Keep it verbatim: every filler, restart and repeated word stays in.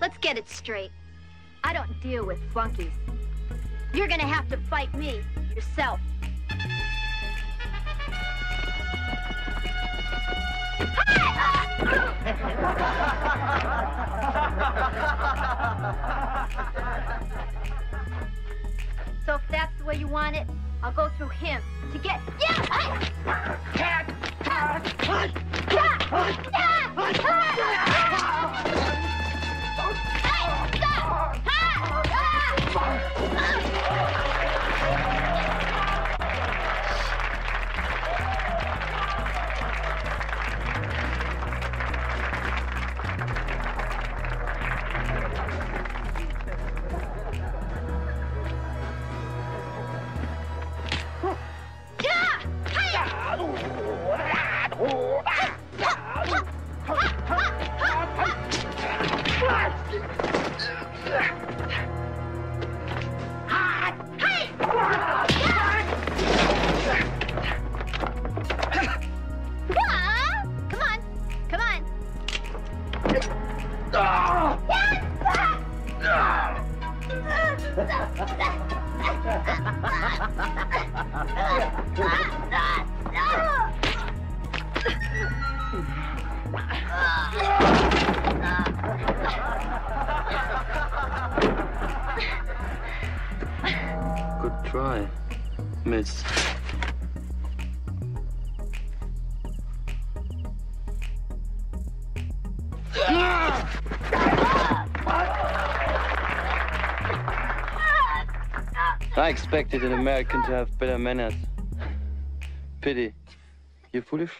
Let's get it straight. I don't deal with flunkies. You're gonna have to fight me yourself. So if that's the way you want it, I'll go through him to get you! Cat! I expected an American to have better manners. Pity. You're foolish.